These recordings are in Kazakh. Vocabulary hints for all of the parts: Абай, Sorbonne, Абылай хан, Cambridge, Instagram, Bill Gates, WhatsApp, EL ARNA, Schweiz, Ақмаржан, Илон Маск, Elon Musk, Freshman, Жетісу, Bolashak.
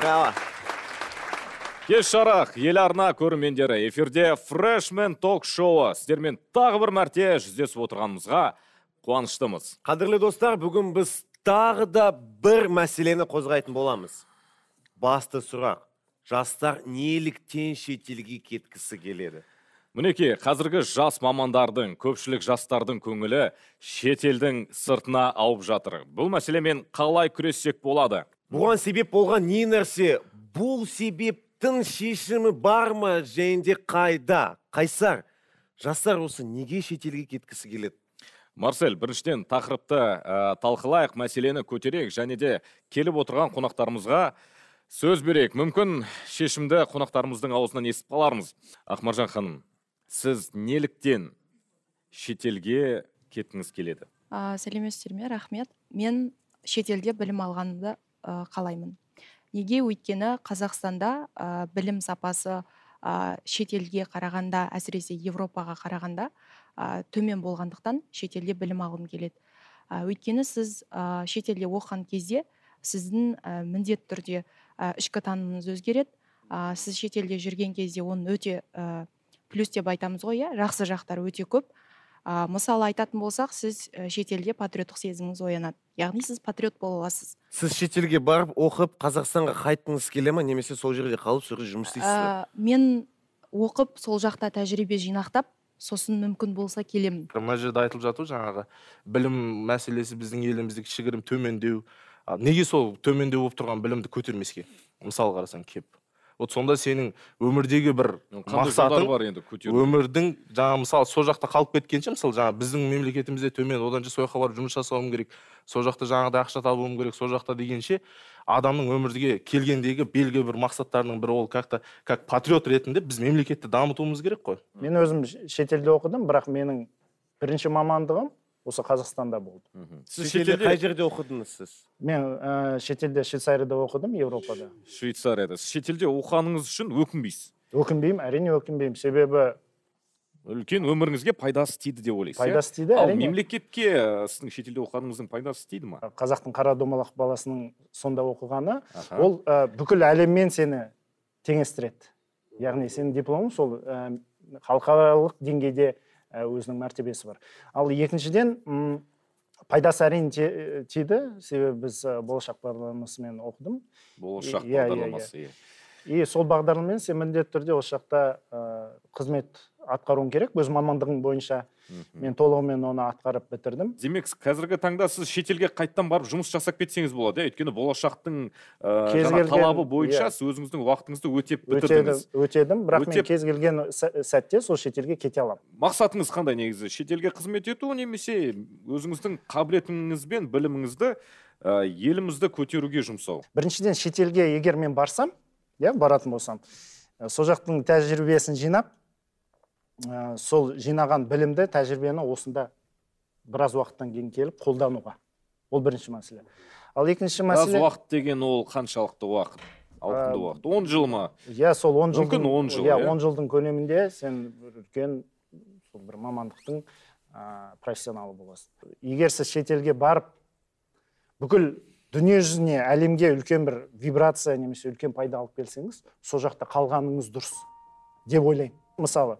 Браво. Кеш шарақ, ел арна көрімендері. Эфирде фрешмен ток-шоуы. Сіздермен тағы бір мәрте жүздесіп отырғанымызға қуаныштымыз. Қадірлі достар, бүгін біз тағы да бір мәселені қозғайтын боламыз. Басты сұрақ. Жастар неліктен шетелге кеткісі келеді? Мінекей, қазіргі жас мамандардың, көпшілік жастардың көңілі шетелдің сыртына ауып жатыр. Бұл мәселемен қалай күрессек болады? Бұған себеп болған не нәрсе? Бұл себеп тың шешімі бар ма, жәнде қайда? Қайсар, жастар осы неге шетелге кеткісі келеді? Марсель, біріншіден тақырыпты талқылайық, мәселені көтерейік, және де келіп отырған қонақтарымызға сөз берейік. Мүмкін шешімді қонақтарымыздың аузынан естіп қалармыз. Ақмаржан ханым, сіз неліктен шетелге кеткіңіз келеді? Сәлеметсіздер ме, рахмет. Мен шетелде білім алғанымды қалаймын. Неге? Өйткені Қазақстанда білім сапасы шетелге қарағанда, әсіресе Европаға қарағанда төмен болғандықтан шетелге білім алғым келеді. Өйткені сіз шетелде оқыған кезде сіздің міндетті түрде ішкі танымыңыз өзгереді. Сіз шетелде жүрген кезде оның өте плюс деп айтамыз ғой, жақсы жақтары өте көп. Мысалы айтатын болсақ, сіз шетелде патриоттық сезіміңіз оянады. Яғни сіз патриот бола аласыз. Сіз шетелге барып оқып, Қазақстанға қайтқыңыз келе ме, немесе сол жерде қалып сұры жұмыс істейсіз бе? Мен оқып, сол жақта тәжірибе жинақтап, сосын мүмкін болса келемін. Мына жерде айтылып жатыр жаңағы, білім мәселесі біздің еліміздегі кішігірім төмендеу. Неге сол төмендеу болып тұрған білімді көтермеске? Мысал қарасаң кеп. Вот сонда сенің өмірдегі бір мақсатың бар енді көтеру. Өмірдің жаңа мысалы сол жақта қалып кеткенше, мысалы жаңа біздің мемлекетімізде төмен, одан же сол жаққа барып жұмыс жасауым керек, сол жақта жаңағыдай ақша табуым керек, сол жақта дегенше адамның өмірге келгендегі белгі бір мақсаттарының бірі ол как патриот ретінде біз мемлекетті дамытуымыз керек қой. Мен өзім шетелде оқыдым, бірақ менің бірінші мамандығым осы Қазақстанда болды. Сіз шетелде қай жерде оқыдыңыз сіз? Мен шетелде Швейцарияда оқыдым, Европада. Швейцарияда. Шетелде оқығаныңыз үшін өкінбейсіз? Өкінбеймін, әрине өкінбеймін. Себебі үлкен өміріңізге пайдасы тиді деп ойлайсыз? Пайдасы тиді, әрине. Ал мемлекетке сіздің шетелде оқығаныңыздың пайдасы тиді ма? Қазақтың қара домалақ баласының сонда оқығаны, ол бүкіл әлеммен сені теңестіреді. Яғни сенің дипломың сол халықаралық деңгейде өзінің мәртебесі бар. Ал екіншіден пайдасы әрең тиді, себебі біз болашақ бағдарламасымен оқыдым. Болашақ бағдарламасы. И сол бағдарламамен сен міндетті түрде осы жақта қызмет атқаруың керек. Өз мамандығың бойынша мен толығымен оны атқарып бітірдім. Демек, қазіргі таңда сіз шетелге қайттан барып жұмыс жасап кетсеңіз болады, өйткені болашақтың талабы бойынша өзіңіздің уақытыңызды өтеп бітірдіңіз. Өтедім, бірақ мен кез келген сәтте сол шетелге кете аламын. Мақсатыңыз қандай негізі? Шетелге қызмет ету, немесе өзіңіздің қабілетіңізбен біліміңізді елімізді көтеруге жұмсау? Біріншіден шетелге егер мен барсам, баратын болсам, сол жақтың тәжірибесін жинап, сол жинаған білімді, тәжірибені осында біраз уақыттан кейін келіп қолдануға. Ол бірінші мәселе. Ал екінші мәселе... Біраз уақыт деген ол қаншалықты уақыт? Ауқымды уақыт. 10 жыл ма? Иә, сол 10 жылдың... Мүмкін 10 жыл, иә? 10 жылдың көлемінде сен үлкен бір мамандықтың профессионалы боласың. Егер сіз шетелге барып, бүкіл дүние жүзіне, әлемге үлкен бір вибрация немесе үлкен пайда алып келсеңіз, сол жақта қалғаныңыз дұрыс деп ойлаймын. Мысалы,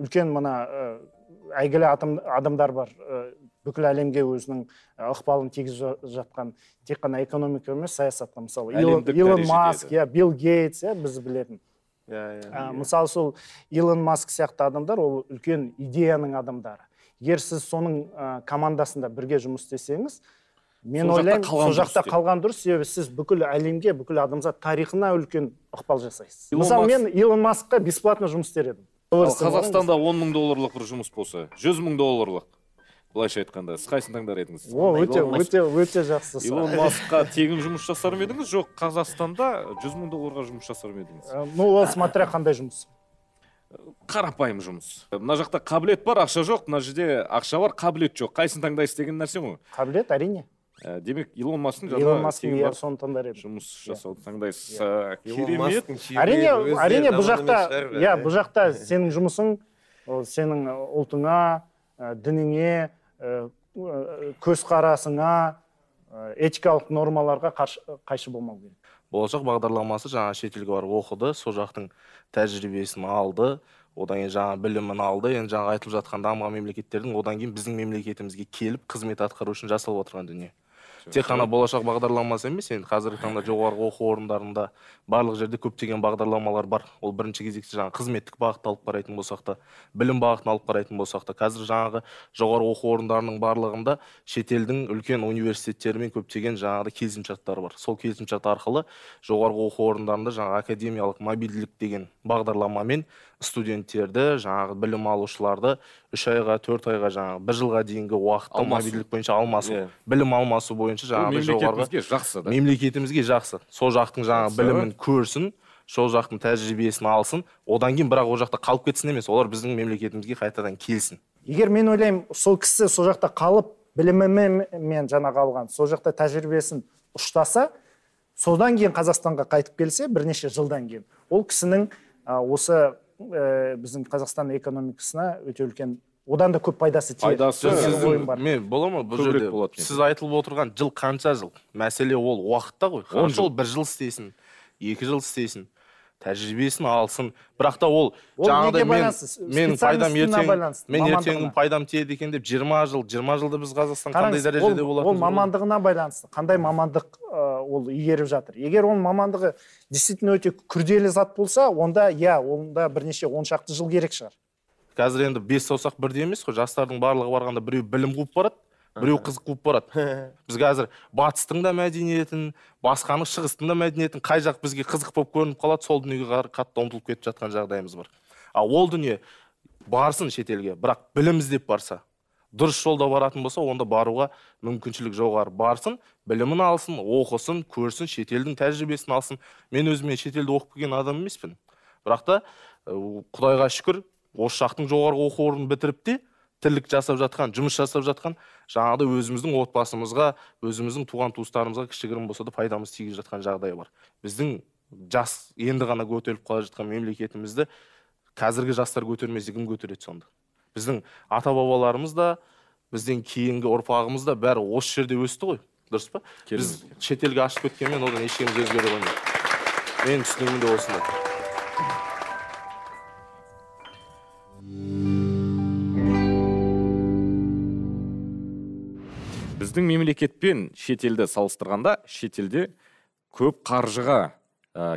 үлкен мына әйгілі адамдар бар, бүкіл әлемге өзінің ықпалын тигізіп жатқан, тек қана экономика емес, саясатта мысалы. Илон Маск, Билл Гейтс, біз білетін. Мысалы, сол Илон Маск сияқты адамдар, ол үлкен идеяның адамдары. Егер сіз соның командасында бірге жұмыс істесеңіз, мен ойлаймын, сол жақта қалған дұрыс, себебі сіз бүкіл әлемге, бүкіл адамзат тарихына үлкен ықпал жасайсыз. Мысалы, мен Илон Маскқа бесплатно жұмыс істер едім. Қазақстанда $10,000 бір жұмыс болса, $100,000, былайша айтқанда, сіз қайсын таңдар едіңіз? Өте жақсы. Илон Маскқа тегін жұмыс жасар ма едіңіз? Жоқ, Қазақстанда $100,000-ға жұмыс жасар ма едіңіз? Ну, ол смотря қандай жұмыс? Қарапайым жұмыс. Мына жақта қабілет бар, ақша жоқ, мына жерде ақша бар, қабілет жоқ. Қайсын таңдайсыз деген нәрсе ме? Қабілет, әрине. Демек, Илон Масктың жұмыс жасауды таңдайсыз. Керемет. Әрине, бұл жақта сенің жұмысың, сенің ұлтыңа, дініңе, көзқарасыңа, этикалық нормаларға қайшы болмау керек. болашақ бағдарламасы жаңа шетелге барып оқыды, сол жақтың тәжірибесін алды, одан кейін жаңа білімін алды, енді жаңа айтылып жатқан дамыған мемлекеттердің одан кейін біздің мемлекетімізге келіп қызмет атқару үшін жасалып отырған дүние. Тек қана болашақ бағдарламасы емес, енді қазіргі таңда жоғарғы оқу орындарында барлық жерде көптеген бағдарламалар бар. Ол бірінші кезекте жаңа қызметтік бағытты алып қарайтын болсақ та, білім бағытын алып қарайтын болсақ та, қазір жаңағы жоғарғы оқу орындарының барлығында шетелдің үлкен университеттерімен көптеген жаңағы келісімшарттар бар. Сол келісімшарт арқылы жоғарғы оқу орындарында жаңағы академиялық мобильділік деген бағдарламамен студенттерді, жаңағы білім алушыларды 3 айға, 4 айға, жаңағы 1 жылға дейінгі уақытта мобильділік бойынша алмасу, білім алмасу бойынша жаңағы жоғарғы жақсы, мемлекетімізге жақсы. Сол жақтың жаңағы білімін көрсін, сол жақтың тәжірибесін алсын, одан кейін бірақ ол жақта қалып кетсін емес, олар біздің мемлекетімізге қайтадан келсін. Егер мен ойлаймын, сол кісі сол жақта қалып, білімімен жаңағы алған, сол жақта тәжірибесін ұштаса, содан кейін Қазақстанға қайтып келсе, бірнеше жылдан кейін ол кісінің осы біздің Қазақстан экономикасына өте үлкен, одан да көп пайдасы тиеді. Мен бола ма бұл жерде? Сіз айтылып отырған жыл қанша жыл? Мәселе ол уақытта ғой. Қанша ол 1 жыл істесін, 2 жыл істесін, тәжірибесін алсын. Бірақ та ол жаңағыдай мен ертеңгі пайдам тиеді екен деп 20 жыл, 20 жылда біз Қазақстан қандай дәрежеде болатын? Ол мамандығына байланысты. Қандай мамандық ол игеріп жатыр? Егер ол мамандығы действительно өте күрделі зат болса, онда онда бірнеше 10 шақты жыл керек шығар. Қазір енді 5 саусақ бірдей емес қой, жастардың барлығы барғанда біреу білім қуып барады, біреу қызық қуып барады. Біз қазір батыстың да мәдениетін, басқаның шығыстың да мәдениетін, қай жақ бізге қызық болып көрініп қалады, сол дүниеге қатты ұмтылып кетіп жатқан жағдайымыз бар. А ол дүние барсын шетелге, бірақ білім іздеп барса, дұрыс жолда баратын болса, онда баруға мүмкіншілік жоғары. Барсын, білімін алсын, оқысын, көрсін, шетелдің тәжірибесін алсын. Мен өзіме шетелде оқып келген адам емеспін. Бірақ та Құдайға шүкір, осы жақтың жоғарғы оқу орнын бітіріп те тірлік жасап жатқан, жұмыс жасап жатқан, жаңағыдай өзіміздің отбасымызға, өзіміздің туған-туыстарымызға кішігірім болса да пайдамыз тигізіп жатқан жағдай бар. Біздің жас енді ғана көтеріліп қала жатқан мемлекетімізді қазіргі жастар көтермесе кім көтереді сонда? Біздің ата-бабаларымыз да, бізден кейінгі ұрпағымыз да бәрі осы жерде өсті ғой, дұрыс па? Біз шетелге ашып кеткенмен одан ешкіміз өзгере қоймайды. Менің түсінігім де осындай. Біздің мемлекетпен шетелді салыстырғанда, шетелде көп қаржыға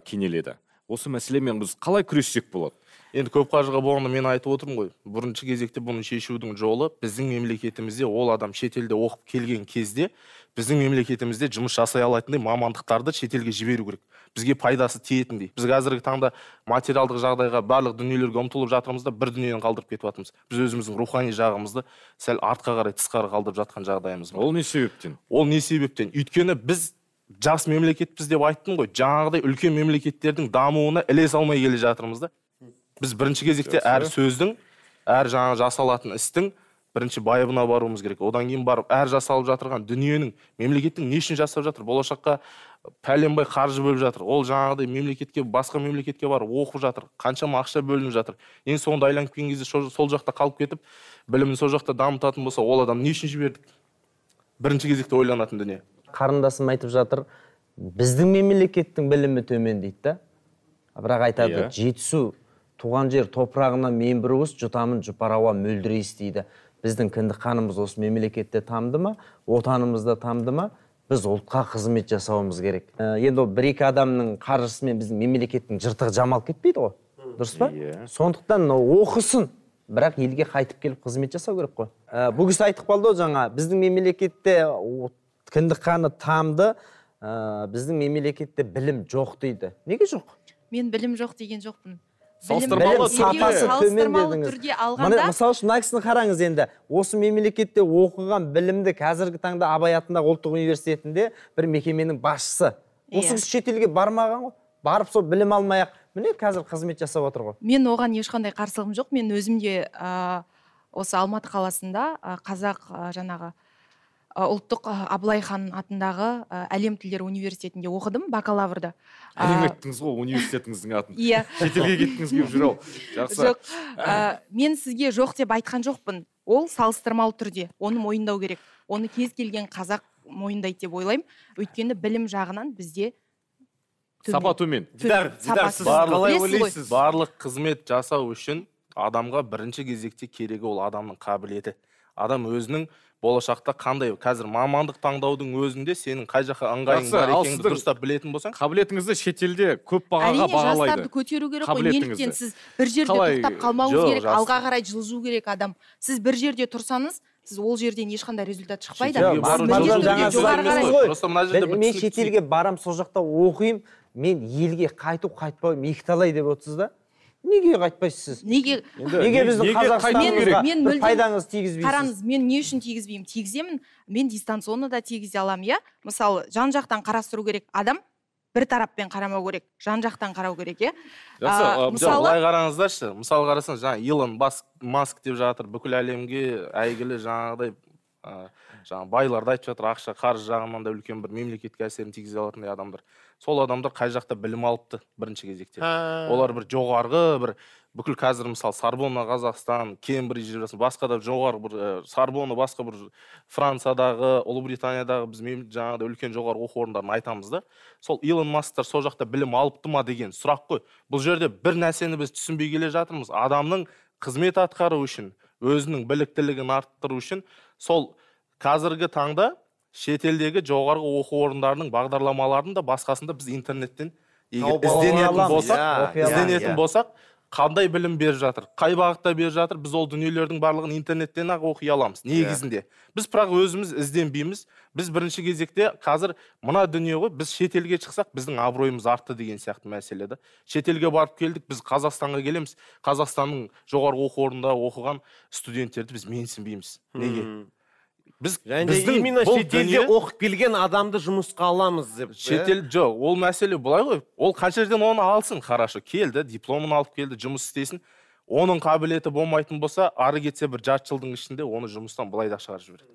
кенеледі. Осы мәселемен біз қалай күресек болады? Енді көп қаржыға болғанда мен айтып отырмын ғой. Бірінші кезекте бұны шешудің жолы біздің мемлекетімізде ол адам шетелде оқып келген кезде біздің мемлекетімізде жұмыс жасай алатындай мамандықтарды шетелге жіберу керек. Бізге пайдасы тиетіндей. Біз қазіргі таңда материалдық жағдайға, барлық дүниелерге ұмтылып жатырмыз да бір дүниені қалдырып кетіп жатырмыз. Біз өзіміздің рухани жағымызды сәл артқа қарай, тысқары қалдырып жатқан жағдайымыз бар. Ол не себептен? Ол не себептен? Өйткені біз жас мемлекетпіз деп айттым ғой. Жаңағыдай үлкен мемлекеттердің дамуына ілесе алмай келе жатырмыз да. Біз бірінші кезекте әр сөздің, әр жаңа жасалатын істің бірінші байыбына баруымыз керек. Одан кейін барып, әр жасалып жатырған дүниенің, мемлекеттің не үшін жасап жатыр? Болашаққа пәленбай қаржы бөліп жатыр. Ол жаңағыдай мемлекетке, басқа мемлекетке барып оқып жатыр. Қаншама ақша бөлініп жатыр. Ең соңында айланып келген кезде сол жақта қалып кетіп, білімін сол жақта дамытатын болса, ол адам не үшін жібердік? Бірінші кезекте ойланатын дүние. Қарындасым айтып жатыр, біздің мемлекеттің білімі төмен дейді, бірақ айтады, Жетісу туған жер топырағына мен бір уыс жұтамын, жұпарауа мөлдірейсіз дейді. Біздің кіндік қанымыз осы мемлекетте тамды ма, отанымызда тамды ма, біз ұлтқа қызмет жасауымыз керек. Енді ол 1-2 адамның қаржысымен біздің мемлекеттің жыртығы жамалып кетпейді ғой, дұрыс па? Сондықтан оқысын, бірақ елге қайтып келіп қызмет жасау керек қой. Бұл кісі айтып қалды жаңа, біздің мемлекетте кіндік қаны тамды, біздің мемлекетте білім жоқ дейді. Неге жоқ? Мен білім жоқ деген жоқпын. Білім сапасы төмен дедіңіз. Мысалы үшін, мына кісіні қараңыз енді. Осы мемлекетте оқыған білімді қазіргі таңда Абай атындағы ұлттық университетінде бір мекеменің басшысы. Осы кісі шетелге бармаған ғой, барып сол білім алмай-ақ, міне қазір қызмет жасап отыр ғой. Мен оған ешқандай қарсылығым жоқ. Мен өзім де осы Алматы қаласында қазақ жаңағы ұлттық Абылай хан атындағы әлем тілдері университетінде оқыдым, бакалаврда. Әлем еттіңіз ғой, университетіңіздің атын. Иә. Шетелге кеттіңіз деп жүр-ау. Жақсы. Жоқ, мен сізге жоқ деп айтқан жоқпын. Ол салыстырмалы түрде, оны мойындау керек. Оны кез келген қазақ мойындайды деп ойлаймын. Өйткені білім жағынан бізде сапа төмен. Барлық қызмет жасау үшін адамға бірінші кезекте керегі ол адамның қабілеті. Адам өзінің болашақта қандай, қазір мамандық таңдаудың өзінде сенің қай жаққа ыңғайың бар екеніңді дұрыстап білетін болсаң, қабілетіңізді шетелде көп бағаға бағалайды. Әрине, жастарды көтеру керек қой, неліктен сіз бір жерде тоқтап қалмауыңыз керек, алға қарай жылжу керек адам. Сіз бір жерде тұрсаңыз, сіз ол жерден ешқандай результат шықпайды. Мен шетелге барам, сол жақта оқиым, мен елге қайту қайтпауым екіталай деп отырсыз да? Неге қайтпайсыз? Неге біздің Қазақстанымызға пайдаңыз тигізбейсіз? Қараңыз, мен не үшін тигізбеймін? Тигіземін, мен дистанционно да тигізе аламын, иә? Мысалы, жан-жақтан қарастыру керек адам, бір тараппен қарамау керек, жан-жақтан қарау керек, иә? Былай қараңыздаршы, мысалы қарасаң, жаңа Elon Musk деп жатыр, бүкіл әлемге әйгілі жаңағыдай байларды айтып жатыр, ақша, қаржы жағынан да үлкен бір мемлекетке әсерін тигізе алатындай адамдар. Сол адамдар қай жақта білім алыпты бірінші кезекте. Олар бір жоғарғы, бір бүкіл қазір мысалы Сорбонна, Қазақстан, Кембридж жібересін, басқа да жоғарғы бір Сорбонна, басқа бір Франциядағы, Ұлыбританиядағы біз жаңағыда үлкен жоғарғы оқу орындарын айтамыз да. Сол Elon Musk'тар сол жақта білім алыпты ма деген сұрақ қой. Бұл жерде бір нәрсені біз түсінбей келе жатырмыз. Адамның қызмет атқару үшін, өзінің біліктілігін арттыру үшін сол қазіргі таңда шетелдегі жоғарғы оқу орындарының бағдарламаларын да басқасында біз интернеттен ізденетін болсақ, қандай білім беріп жатыр, қай бағытта беріп жатыр, біз ол дүниелердің барлығын интернеттен ақ оқи аламыз негізінде. Біз бірақ өзіміз ізденбейміз. Біз бірінші кезекте қазір мына дүние ғой, біз шетелге шықсақ, біздің абыройымыз артты деген сияқты мәселе да. Шетелге барып келдік, біз Қазақстанға келеміз. Қазақстанның жоғарғы оқу орнында оқыған студенттерді біз менсінбейміз. Неге? Біз шетелде оқып келген адамды жұмысқа аламыз деп. Шетел жоқ, ол мәселе былай ғой. Ол қай жерден оны алсын, қарашы, келді, дипломын алып келді, жұмыс істесін. Оның қабілеті болмайтын болса, ары кетсе бір жарты жылдың ішінде оны жұмыстан былай да шығарып жібереді.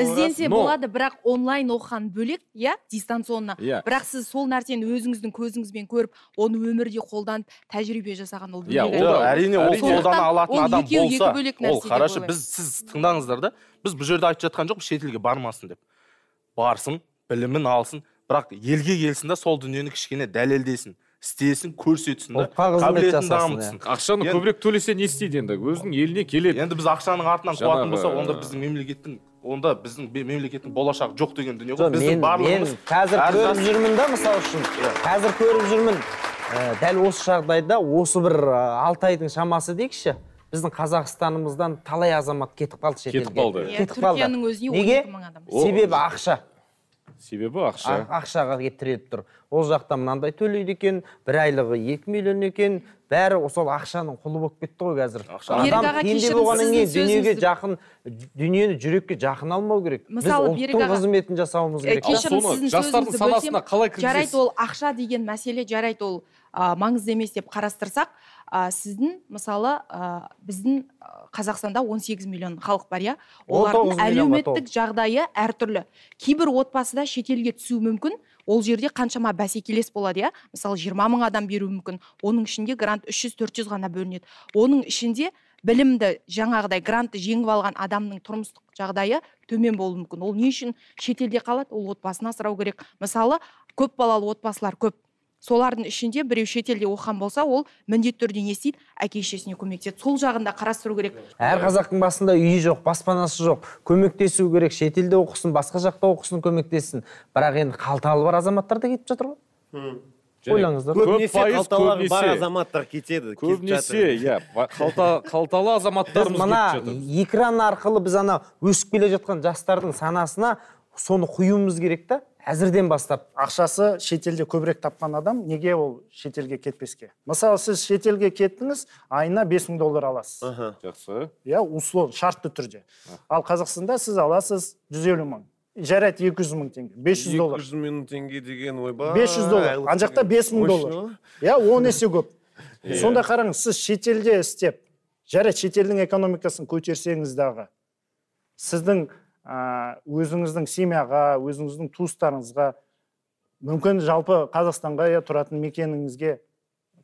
Ізденсе болады, бірақ онлайн оқыған бөлек, иә, дистанционна. Бірақ сіз сол нәрсені өзіңіздің көзіңізбен көріп, оны өмірде қолданып, тәжірибе жасаған ол бөлек. Иә, ол әрине ол қолдан алатын адам болса, ол қарашы, сіз тыңдаңыздар да, біз бұл жерде айтып жатқан жоқ, шетелге бармасын деп. Барсын, білімін алсын, бірақ елге келсін де сол дүниені кішкене дәлелдесін. Істесін, көрсетсін, қабілетін дамытсын. Ақшаны көбірек төлесе не істейді енді? Өзінің еліне келеді. Енді біз ақшаның артынан қуатын болса, онда біздің мемлекеттің болашағы жоқ деген дүние ғой. Біздің барлығымыз қазір көріп жүрмін да, мысалы үшін. Қазір көріп жүрмін. Дәл осы жағдайда осы бір 6 айдың шамасы дейікші, біздің Қазақстанымыздан талай азамат кетіп қалды шетелге. Кетіп қалды. Неге? Себебі ақша. Ақшаға кептіреліп тұр. Ол жақта мынандай төлейді екен, бір айлығы 2 миллион екен, бәрі сол ақшаның құлы болып кетті ғой қазір. Адам пенде болғаннан кейін дүниеге жақын, дүниені жүрекке жақын алмау керек. Біз ұлттың қызметін жасауымыз керек. Жастардың санасына қалай кіргізесіз? Жарайды ол ақша деген мәселе, жарайды ол маңызды емес деп қарастырсақ, сіздің, мысалы, біздің Қазақстанда 18 миллион халық бар, иә? Олардың әлеуметтік жағдайы әртүрлі. Кейбір отбасыда шетелге түсу мүмкін, ол жерде қаншама бәсекелес болады, иә? Мысалы, 20 мың адам беру мүмкін, оның ішінде грант 300-400 ғана бөлінеді. Оның ішінде білімді жаңағыдай грантты жеңіп алған адамның тұрмыстық жағдайы төмен болуы мүмкін. Ол не үшін шетелде қалады? Ол отбасын асырау керек. Мысалы, көп балалы отбасылар көп. Солардың ішінде біреу шетелде оқыған болса, ол міндетті түрде не істейді? Әке-шешесіне көмектеседі. Сол жағында қарастыру керек. Әр қазақтың басында үйі жоқ, баспанасы жоқ. Көмектесу керек, шетелде оқысын, басқа жақта оқысын, көмектесін. Бірақ енді қалталы бар азаматтар да кетіп жатыр ғой. Ойлаңыздар. Көбінесе қалталы бар азаматтар кетеді. Көбінесе, иә, қалталы азаматтарымыз кетіп жатыр. Мына экран арқылы біз ана өсіп келе жатқан жастардың санасына соны құюымыз керек та. Әзірден бастап. Ақшасы шетелде көбірек тапқан адам, неге ол шетелге кетпеске? Мысалы, сіз шетелге кеттіңіз, айына $5000 аласыз. Жақсы. Иә, условно, шартты түрде. Ал Қазақстанда сіз аласыз $150 000. Жарайды $200 000 теңге, $500. $200 000 теңге деген ой бар. $500. Ана жақта $5000. Иә, 10 есе көп. Сонда қараңыз, сіз шетелде істеп, жарайды шетелдің экономикасын көтерсеңіз дағы, сіздің өзіңіздің семьяға, өзіңіздің туыстарыңызға, мүмкін жалпы Қазақстанға тұратын мекеніңізге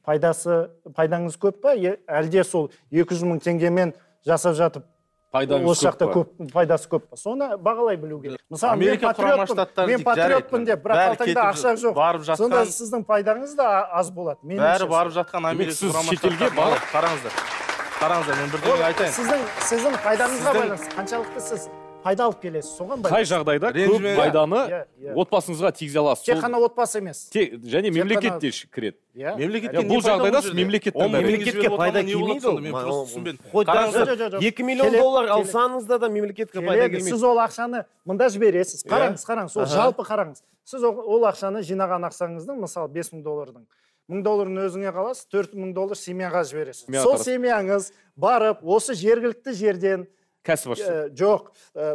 пайдаңыз көп па? Әлде сол $200 000 теңгемен жасап жатып Осы жақта пайдасы көп. Соны бағалай білу керек. Мысалы, мен патриотпын деп, бірақ қалтаңда ақша жоқ. Сонда сіздің пайдаңыз да аз болады. Бәрі барып жатқан Америка Құрама Штаттарына. Қараңыздар, мен бірдеңе айтайын. Сіздің пайдаңызға байланысты, қаншалықты сіз пайда алып келесіз, соған байланысты. Қай жағдайда көп пайданы отбасыңызға тигізе аласыз. Тек қана отбасы емес. Және мемлекет де кіреді. Бұл жағдайда мемлекеттің мемлекетке пайда келмейді. 2 миллион доллар алсаңызда да мемлекетке пайда келмейді. Сіз ол ақшаны мында жібересіз. Қараңыз, сол жалпы қараңыз. Сіз ол ақшаны жинаған ақшаңыздың, мысалы, 5000 доллардың. 1000 долларын өзіңе қаласыз, 4000 доллар семьяға жібересіз. Сол семьяңыз барып, осы жергілікті жерден кәсіп ашты. Жоқ.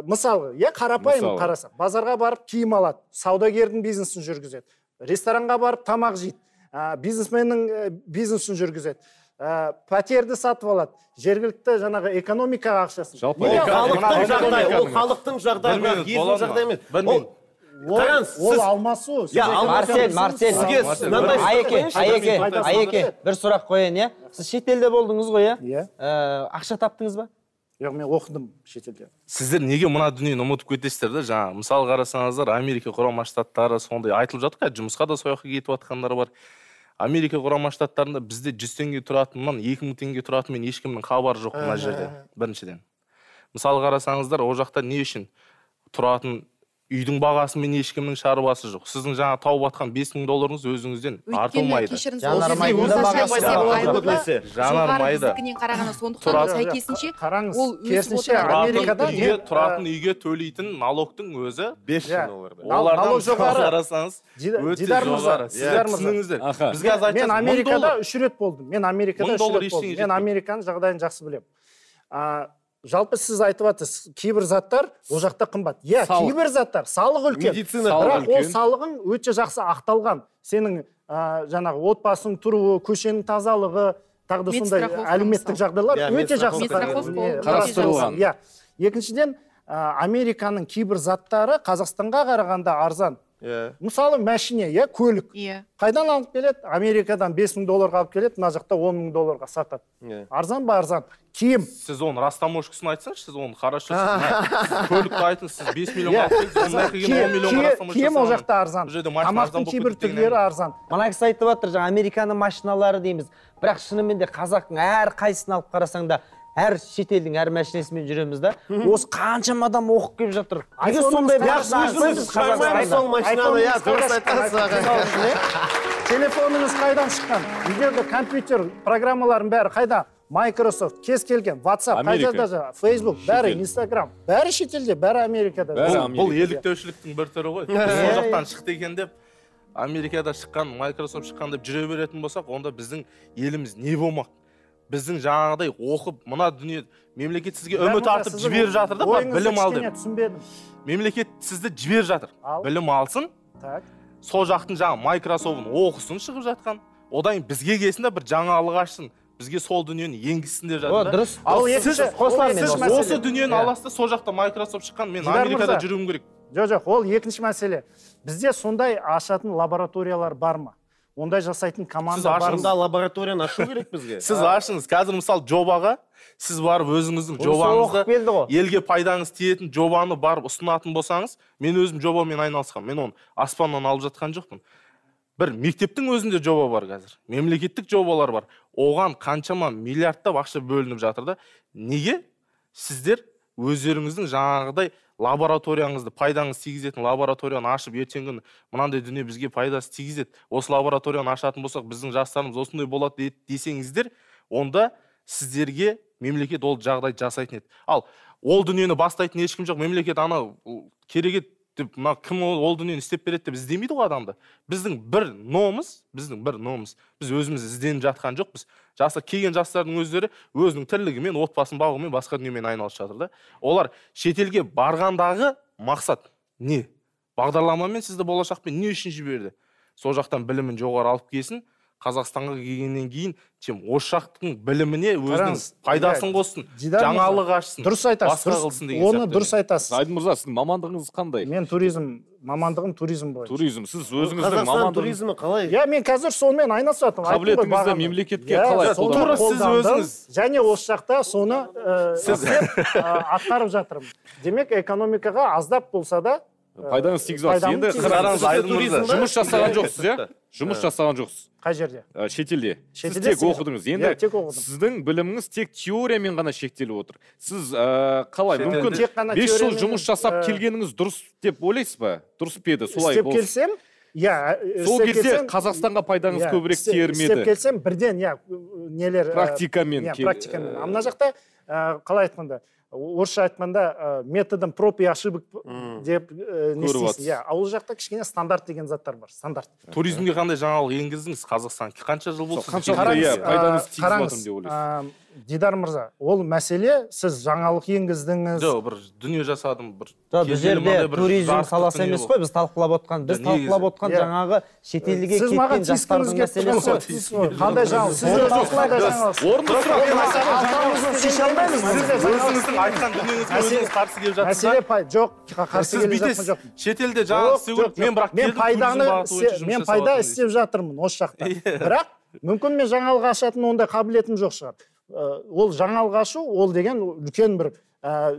Мысалы, қарапайым қарасақ, базарға барып киім алады, саудагердің бизнесін жүргізеді, ресторанға барып тамақ жейді, бизнесменнің бизнесін жүргізеді, пәтерді сатып алады, жергілікті жаңағы экономикаға ақшасын. Ол халықтың жағдайы, елдің жағдайы емес. Ол алмасу. Марсель, бір сұрақ қойын, е? Сіз шетелде болдыңыз ғой, е? Ақша таптыңыз ба? Жоқ, мен оқыдым шетелде. Сіздер неге мына дүниені ұмытып кетесіздер де, жаңа, мысалы қарасаңыздар, Америка Құрама Штаттары сондай айтылып жатыр, жұмысқа да сояққа кетіп жатқандар бар. Америка Құрама Штаттарында бізде 100 теңге тұратыннан 2000 теңге тұратынмен ешкімнің хабары жоқ мына жерде. Біріншіден. Мысалы қарасаңыздар, ол жақта не үшін тұратын үйдің бағасымен ешкімнің шаруасы жоқ. Сіздің жаңа тауып атқан 5000 долларыңыз өзіңізден артылмайды. Керісінше, Америкада тұратын үйге төлейтін налогтың өзі 5000 доллар. Олардан қарасаңыз, өте жоғары. Мен Америкада 3 рет болдым. Мен Американың жағдайын жақсы білемін. Жалпы сіз айтып атыз, кейбір заттар ол жақта қымбат. Иә, кейбір заттар салық үлкен. Бірақ ол салығың өте жақсы ақталған. Сенің жаңағы отбасың тұруы, көшенің тазалығы, тағы да сондай әлеуметтік жағдайлар өте жақсы қарастырылған. Иә. Екіншіден, Американың кейбір заттары Қазақстанға қарағанда арзан. Мысалы, машина, көлік. Қайдан алып келеді? Америкадан 5000 долларға алып келеді, мына жақта 10000 долларға сатады. Арзан ба, арзан? Киім. Сіз оны растаможкасын айтсаңыз, сіз оны қарашы. Көлікті айтыңыз, сіз 5 миллион алып келдіңіз, оның әкеген 10 миллионға растаможкасын. Киім ол жақта арзан. Тамақтың кейбір түрлері арзан. Мына кісі айтып отыр, жаңа Американың машиналары дейміз. Бірақ шынымен де қазақтың әр қайсысын алып қарасаң да, әр шетелдің әр машинасымен жүреміз да. Осы қаншам адам оқып келіп жатыр. Айыз сондай бірақ өзіміз қарамаймыз ол машинаны. Я дұрыс айтасыз аға. Телефоныңыз қайдан шыққан? Егер де компьютер программаларының бәрі қайда? Microsoft, кез келген, WhatsApp, қайда, Facebook, бәрі Instagram, бәрі шетелде, бәрі Америкада. Бұл еліктеушіліктің бір түрі ғой. Сол жақтан шықты екен деп Америкада шыққан, Microsoft шыққан деп жүре беретін болсақ, онда біздің еліміз не болмақ? Біздің жаңағыдай оқып, мұна дүние мемлекет сізге үміт артып жіберіп жатыр да, білім ал деп. Мемлекет сізді жіберіп жатыр, білім алсын, сол жақтың жаңа Microsoft-ын оқысын шығып жатқан, одан бізге келсін де бір жаңалық ашсын, бізге сол дүниені енгізсін деп жатыр. Ал сіз осы дүниені аласыз да, сол жақта Microsoft шыққан, мен Америкада жүруім керек. Жоқ, ол екінші мәселе. Бізде сондай ашатын лабораториялар бар ма? Ондай жасайтын команда барымыз. Сіз ашыңыз, лабораторияны ашу керек бізге. Сіз ашыңыз, қазір мысалы жобаға, сіз барып өзіңіздің жобаңызды, елге пайдаңыз тиетін жобаны барып ұсынатын болсаңыз, мен өзім жобамен айналысқан, мен оны аспаннан алып жатқан жоқпын. Бір мектептің өзінде жоба бар қазір, мемлекеттік жобалар бар. Оған қаншама миллиардтап ақша бөлініп жатыр да. Неге сіздер өздеріңіздің жаңағыдай лабораторияңызды, пайдаңыз тигізетін лабораторияны ашып, ертеңгі мынандай дүние бізге пайдасы тигізеді, осы лабораторияны ашатын болсақ, біздің жастарымыз осындай болады десеңіздер, онда сіздерге мемлекет ол жағдай жасайтын еді. Ал ол дүниені бастайтын ешкім жоқ, мемлекет ана керегі деп, кім ол дүниені істеп береді деп іздемейді ғой адамды. Біздің бір номыз, біз өзіміз ізденіп жатқан жоқпыз. Келген жастардың өздері өзінің тірлігімен, отбасын бағумен, басқа дүниемен айналысып жатыр да. Олар шетелге барғандағы мақсат не? Бағдарламамен сізді болашақпен не үшін жіберді? Сол жақтан білімін жоғары алып келсін, Қазақстанға келгеннен кейін осы жақтың біліміне өзінің пайдасын қоссын, жаңалық ашсын, дұрыс айтасыз, оны дұрыс айтасыз. Айдын мырза, сіздің мамандығыңыз қандай? Мен туризм, мамандығым туризм бойынша. Туризм, сіз өзіңіздің мамандығыңыз қалай? Иә, мен қазір сонымен айналысатым. Қабілетіңізді мемлекетке қалай қолданасыз? Сіз өзіңіз. Және осы жақта соны атқарып жатырмын. Демек, экономикаға аздап болса да пайдаңыз тигізіп жатсыз. Енді қараңыз, Айдын мырза, жұмыс жасаған жоқсыз, иә? Жұмыс жасаған жоқсыз. Қай жерде? Шетелде. Сіз тек оқыдыңыз. Енді сіздің біліміңіз тек теориямен ғана шектеліп отыр. Сіз қалай мүмкін 5 жыл жұмыс жасап келгеніңіз дұрыс деп ойлайсыз ба? Дұрыс педі, солай болды. Істеп келсем, сол кезде Қазақстанға пайдаңыз көбірек тиермеді. Істеп келсем, бірден нелер практикамен. А мына жақта қалай айтқанда, орысша айтқанда методом проб и ошибок деп не істейсіз. Ауыл жақта кішкене стандарт деген заттар бар. Стандарт. Туризмге қандай жаңалық енгіздіңіз Қазақстанға? Қанша жыл болды? Қараңыз, Дидар мырза, ол мәселе, сіз жаңалық енгіздіңіз. Жоқ, бір дүние жасадым. Біз жерде туризм саласы емес қой, біз талқылап отқан. Біз талқылап отқан жаңағы шетелге кеткен жастардың мәселесі. Қандай жаңалық? Сіз талқылай да жаңалық. Орынды сұрақ. Алтамызды шеше алмаймыз. Сіз өзіңіздің айтқан дүниеңізге өзіңіз қарсы келіп жатсыз. Мәселе жоқ. Ол жаңалық ашу, ол деген үлкен бір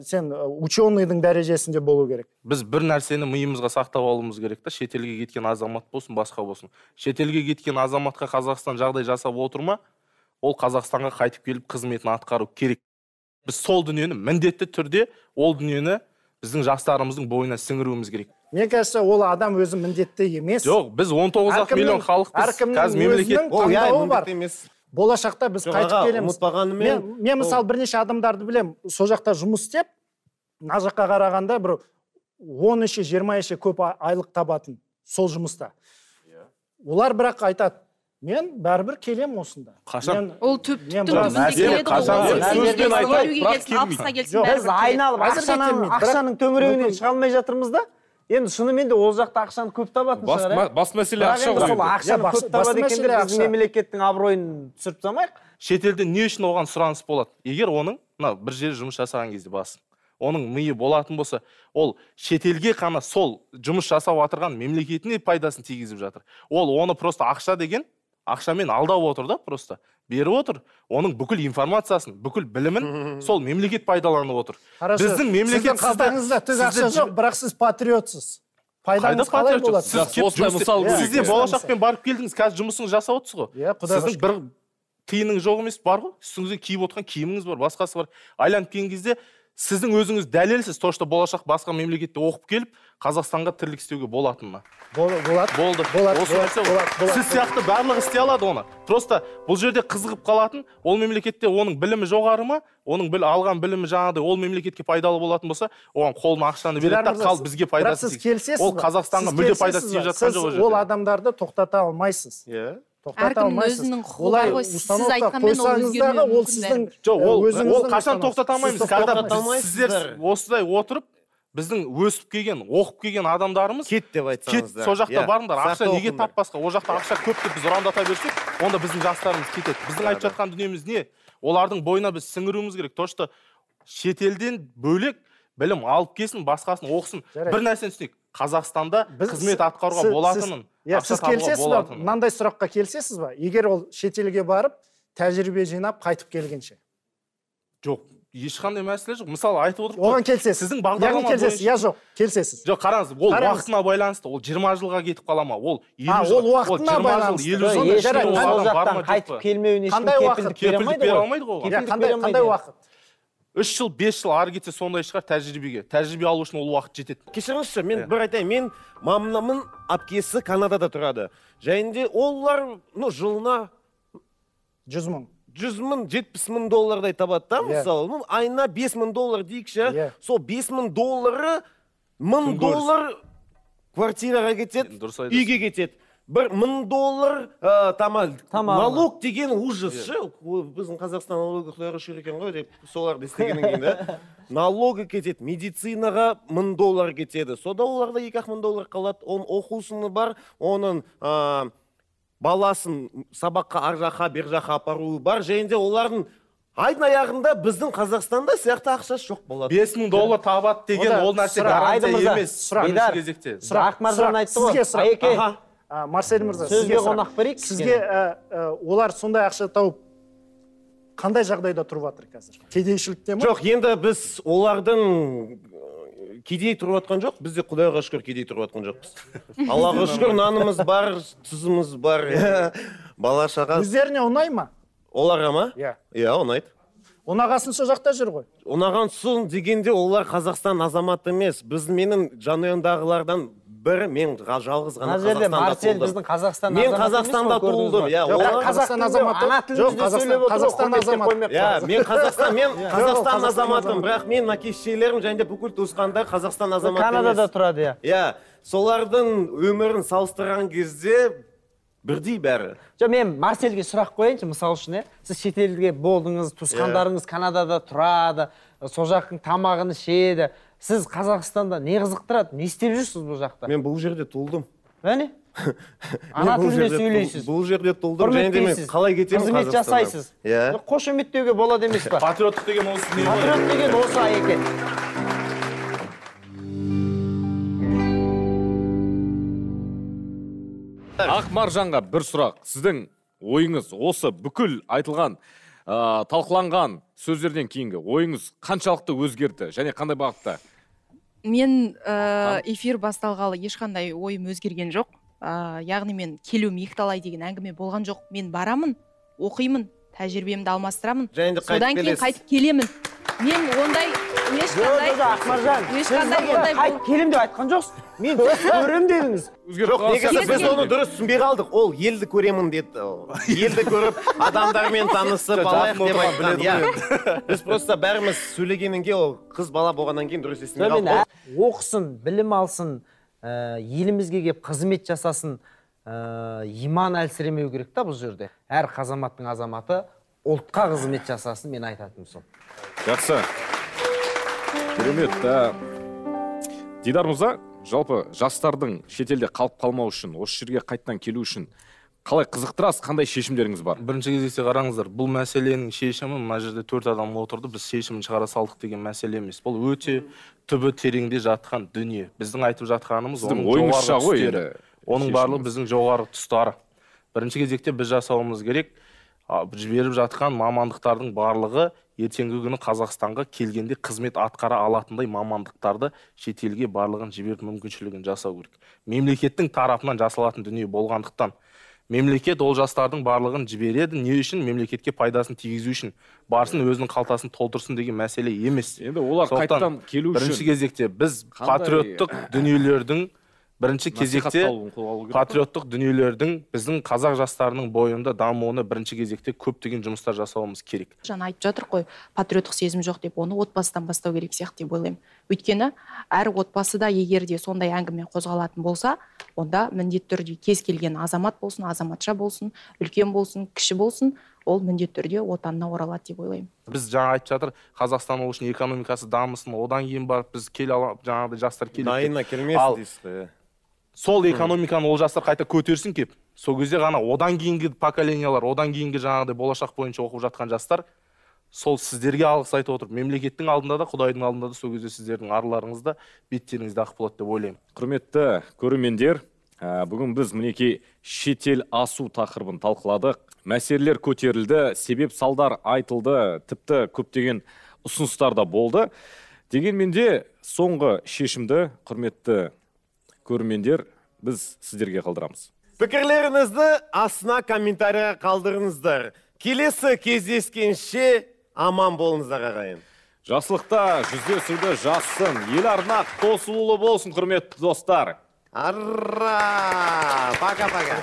сен ученыйдың дәрежесінде болу керек. Біз бір нәрсені миымызға сақтап алуымыз керек та, шетелге кеткен азамат болсын, басқа болсын. Шетелге кеткен азаматқа Қазақстан жағдай жасап отыр ма? Ол Қазақстанға қайтып келіп қызметін атқару керек. Біз сол дүниені міндетті түрде ол дүниені біздің жастарымыздың бойына сіңіруіміз керек. Мен кәсі, ол адам өзі міндетті емес. Жоқ, біз 19 миллион халықпыз. Болашақта біз қайтып келеміз. Мен мысалы бірнеше адамдарды білем, сол жақта жұмыс істеп, мына жаққа қарағанда бір 10-20 көп айлық табатын сол жұмыста. Олар бірақ айтады, мен бәрібір келем осында. Қашан? Ол түптің түбінде келеді. Қашан? Сөзбен айтпай, ақшаның төңірегінен шыға алмай жатырмыз да. Енді шынымен де ол жақта ақшаны көп табатын шығар. Бас мәселе ақша ғой. Ақшаны көп табады екендер, біздің мемлекеттің абыройын түсіріп тастамайық. Шетелде не үшін оған сұраныс болады? Егер оның бір жер жұмыс жасаған кезде басын, оның миы болатын болса, ол шетелге қана сол жұмыс жасап отырған мемлекетіне пайдасын тигізіп жатыр. Ол оны просто ақша деген, ақшамен алдап отыр да, просто беріп отыр. Оның бүкіл информациясын, бүкіл білімін сол мемлекет пайдаланып отыр. Біздің мемлекет қалтаңызда түз ақша жоқ, бірақ сіз патриотсыз. Пайдаңыз қалай болады? Сізде болашақпен барып келдіңіз, қазір жұмысыңыз жасап отырсыз ғой. Сіздің бір тиынның жоқ емес бар ғой. Үстіңізде киіп отырған киіміңіз бар, басқасы бар. Айланып келген кезде сіздің өзіңіз дәлелсіз, то, что болашақ басқа мемлекетте оқып келіп, Қазақстанға тірлік істеуге болатынына. Болды. Сіз сияқты барлығы істей алады оны. Просто бұл жерде қызығып қалатын, ол мемлекетте оның білімі жоғары ма, оның алған білімі жаңағыдай, ол мемлекетке пайдалы болатын болса, оған қолына ақшаны береді, қалып бізге пайдасы тиеді. Ол Қазақстанға мүлде пайдасы тиіп жатқан жоқ. Сіз ол адамдарды тоқтата алмайсыз. Әркім өзінің құлай ғой, сіз айтқанмен ол өзгермен мүмкін бәрі. Ол қашан тоқтатамаймыз, қадап сіздер осыдай отырып, біздің өсіп келген, оқып келген адамдарымыз кет деп айтсаңыздар. Со жақта барыңдар, ақша неге таппасқа, о жақта ақша көптеп біз ұрандата берсек, онда біздің жастарымыз кетеді. Біздің айтып жатқан дүниеміз не? Олардың бойына біз сіңіруіміз керек. То, что шетелден бөлек білім алып келсін, басқасын оқысын. Бір нәрсені түсінейік, Қазақстанда қызмет атқаруға болатынын, ақша табуға болатынын. Мынандай сұраққа келсесіз ба? Егер ол шетелге барып, тәжірибе жинап, қайтып келгенше. Жоқ, ешқандай мәселе жоқ. Мысалы айтып отырып, оған келсесіз. Сіздің бағдарлама келсесіз. Я жоқ, келсесіз. Жоқ, қараңыз, ол уақытына байланысты, ол 20 жылға кетіп қала ма? Ол 20 жыл, ол 20 жыл, 50 жыл. 3 жыл, 5 жыл ары кетсе сондай шығар тәжірибеге. Тәжірибе алу үшін ол уақыт жетеді. Кешіріңізші, мен бір айтайын, мен мамамның апкесі Канадада тұрады. Жайында олар жылына 100 мың, 70 мың доллардай табады да, мысалы, айына 5 мың доллар дейікші, сол 5 мың доллары 1000 доллар квартираға кетеді, үйге кетеді. 1 мың доллар налог деген ужас. Біздің Қазақстан налогы шүрекен ғой деп соларды істегеннен кейін налогы кетеді, медицинаға 1 мың доллар кетеді. Сода оларда 2 мың доллар қалады. Оның оқусыны бар, оның баласын сабаққа ар жаққа бер жаққа апаруы бар жайында олардың айдың аяғында біздің Қазақстанда сияқты ақшасы жоқ болады. 5000 доллар табады деген ол нәрсе гарантия емес. Сұрақ кезекте. Сұрақ Ақмаржан айтты ғой. Сізге Марсель мырза, сізге қонақ берейік. Сізге олар сондай ақша тауып қандай жағдайда тұрып жатыр қазір? Кедейшілікте ме? Жоқ, енді біз олардың кедей тұрып жатқан жоқ, бізде Құдайға шүкір кедей тұрып жатқан жоқпыз. Аллаға шүкір нанымыз бар, тұзымыз бар. Бала шаға. Біздеріне ұнай ма? Оларға ма? Иә. Иә, ұнайды. Ұнағасынша жақта жүр ғой. Ұнағансын дегенде олар Қазақстан азаматы емес. Біз менің жанұямдағылардан бірі, мен жалғыз ғана Қазақстанда туылдым. Мен Қазақстанда туылдым. Қазақстан азаматы. Жоқ, Қазақстан азаматы. Мен Қазақстан азаматым, бірақ мен әке-шешелерім және бүкіл туысқандар Қазақстан азаматы емес. Канадада тұрады, иә. Солардың өмірін салыстырған кезде бірдей бәрі. Жоқ, мен Марсельге сұрақ қояйыншы, мысалы үшін, сіз шетелге болдыңыз, туысқандарыңыз Канадада тұрады, сол жақтың тамағын ішеді. Сіз Қазақстанда не қызықтырады? Не істеп жүрсіз бұл жақта? Мен бұл жерде туылдым. Әне? Ана тілінде сөйлейсіз. Бұл жерде туылдым, және де мен қалай кетемін Қазақстанға? Қызмет жасайсыз. Қош үміт деуге болады емес пе? Патриоттық деген осы не? Патриоттық деген осы екен. Ақмаржанға бір сұрақ. Сіздің ойыңыз осы бүкіл айтылған, талқыланған сөздерден кейінгі ойыңыз қаншалықты өзгерді және қандай бағытта? Мен эфир басталғалы ешқандай ойым өзгерген жоқ. Яғни мен келуім екіталай деген әңгіме болған жоқ. Мен барамын, оқимын, тәжірибемді алмастырамын. Содан кейін қайтып келемін. Мен ондай ешқандай қайтып келем деп айтқан жоқсыз. Мен көрем дедіңіз. Жоқ, негізі біз оны дұрыс түсінбей қалдық. Ол елді көремін деді. Елді көріп, адамдармен танысып, алайық деп айтқан. Біз просто бәріміз сөйлегенінге ол қыз бала болғаннан кейін дұрыс естімей қалдық. Оқысын, білім алсын, елімізге келіп қызмет жасасын, иман әлсіремеу керек та бұл жерде. Әр азаматтың азаматы ұлтқа қызмет жасасын, мен айтатыным сол. Жақсы. Керемет. Дидар мырза, жалпы жастардың шетелде қалып қалмау үшін, осы жерге қайтадан келу үшін қалай қызықтырасыз, қандай шешімдеріңіз бар? Бірінші кезекте қараңыздар, бұл мәселенің шешімі мына жерде 4 адам отырды, біз шешімін шығара салдық деген мәселе емес. Бұл өте түбі тереңде жатқан дүние. Біздің айтып жатқанымыз оның ойыңызша ғой енді. Оның барлығы біздің жоғары тұстары. Бірінші кезекте біз жасауымыз керек. Жіберіп жатқан мамандықтардың барлығы ертеңгі күні Қазақстанға келгенде қызмет атқара алатындай мамандықтарды шетелге барлығын жіберіп мүмкіншілігін жасау керек. Мемлекеттің тарапынан жасалатын дүние болғандықтан мемлекет ол жастардың барлығын жібереді. Не үшін? Мемлекетке пайдасын тигізу үшін. Барсын өзінің қалтасын толтырсын деген мәселе емес. Енді олар қайтадан келу үшін бірінші кезекте біз патриоттық дүниелердің бірінші кезекте патриоттық дүниелердің біздің қазақ жастарының бойында дамуына бірінші кезекте көптеген жұмыстар жасауымыз керек. Жаңа айтып жатыр ғой, патриоттық сезім жоқ деп, оны отбасыдан бастау керек сияқты деп ойлаймын. Өйткені әр отбасыда егер де сондай әңгіме қозғалатын болса, онда міндетті түрде кез келген азамат болсын, азаматша болсын, үлкен болсын, кіші болсын, ол міндетті түрде отанына оралады деп ойлаймын. Біз жаңа айтып жатыр, Қазақстан ол үшін экономикасы дамысын, одан кейін барып біз келе аламыз, жаңағыдай жастар келеді. Дайына келмесін дейсіз. Сол экономиканы ол жастар қайта көтерсін кеп, сол кезде ғана одан кейінгі поколениялар, одан кейінгі жаңағыдай болашақ бойынша оқып жатқан жастар, сол сіздерге алғыс айтып отыр. Мемлекеттің алдында да, Құдайдың алдында да, сол кезде сіздердің арларыңызда, беттеріңізде ақ болады деп ойлаймын. Құрметті көрермендер, бүгін біз мінекей шетел асу тақырыбын талқыладық. Мәселелер көтерілді, себеп салдар айтылды, тіпті көптеген ұсыныстар да болды. Дегенмен де соңғы шешімді құрметті көрмендер, біз сіздерге қалдырамыз. Пікірлеріңізді астына комментария қалдырыңыздар. Келесі кездескенше аман болыңыздар ағайын. Жақсылықта жүздесуді жассын. Ел арна қосылулы болсын, құрметті достар. Ара! Пока-пока!